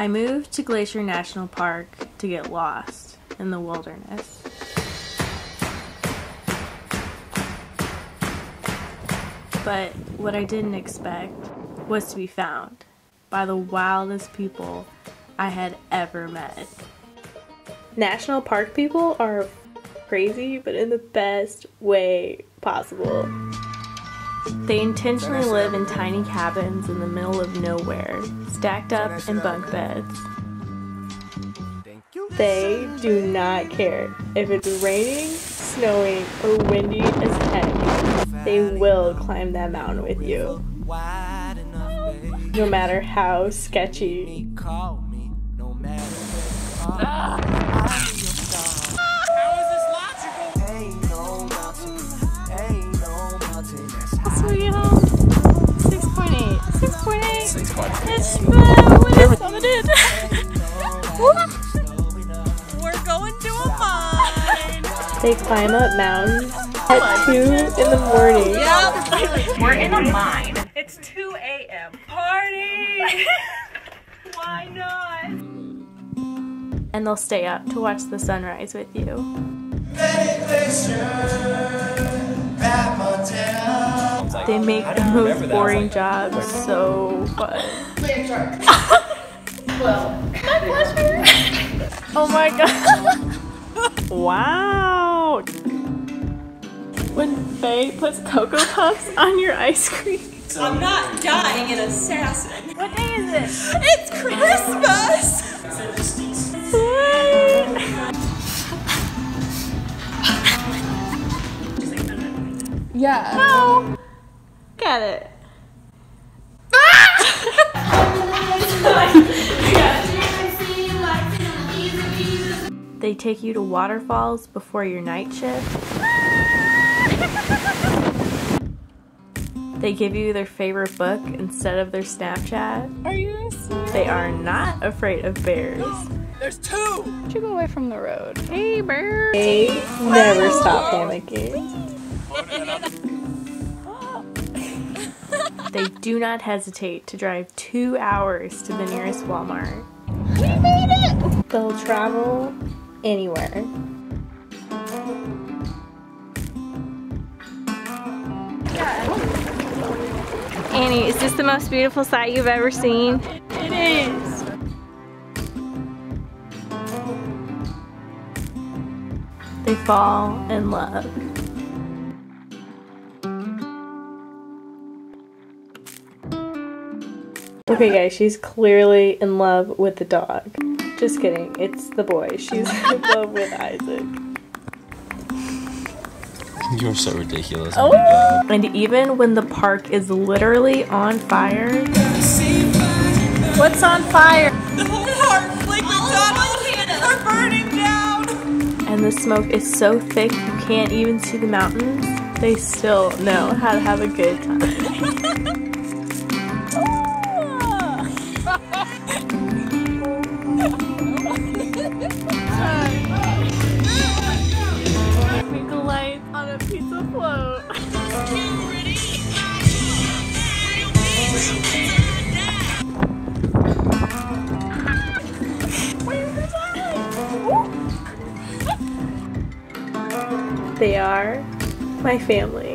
I moved to Glacier National Park to get lost in the wilderness. But what I didn't expect was to be found by the wildest people I had ever met. National park people are crazy, but in the best way possible. They intentionally live in tiny cabins in the middle of nowhere, stacked up in bunk beds. They do not care if it's raining, snowing, or windy as heck. They will climb that mountain with you, no matter how sketchy. Home. 6.8. 6.8. 6.8. It's summited. We're going to a mine. They climb up mountains at 2 in the morning. Yep. We're in a mine. It's 2 a.m. Party! Why not? And they'll stay up to watch the sunrise with you. They make the most boring jobs so fun. Oh my god. Wow. When Faye puts Cocoa Puffs on your ice cream. I'm not dying an assassin. What day is it? It's Christmas! Sweet! Yeah. No. Look at it. They take you to waterfalls before your night shift. They give you their favorite book instead of their Snapchat. Are you serious? They are not afraid of bears. There's two! Don't you go away from the road? Hey, bear! They never stop panicking. They do not hesitate to drive 2 hours to the nearest Walmart. We made it! They'll travel anywhere. Yeah. Annie, is this the most beautiful sight you've ever seen? It is! They fall in love. Okay guys, she's clearly in love with the dog. Just kidding, it's the boy. She's in love with Isaac. You're so ridiculous. Oh. And even when the park is literally on fire. What's on fire? The whole park, like McDonald's, are burning down. And the smoke is so thick you can't even see the mountains. They still know how to have a good time. They are my family.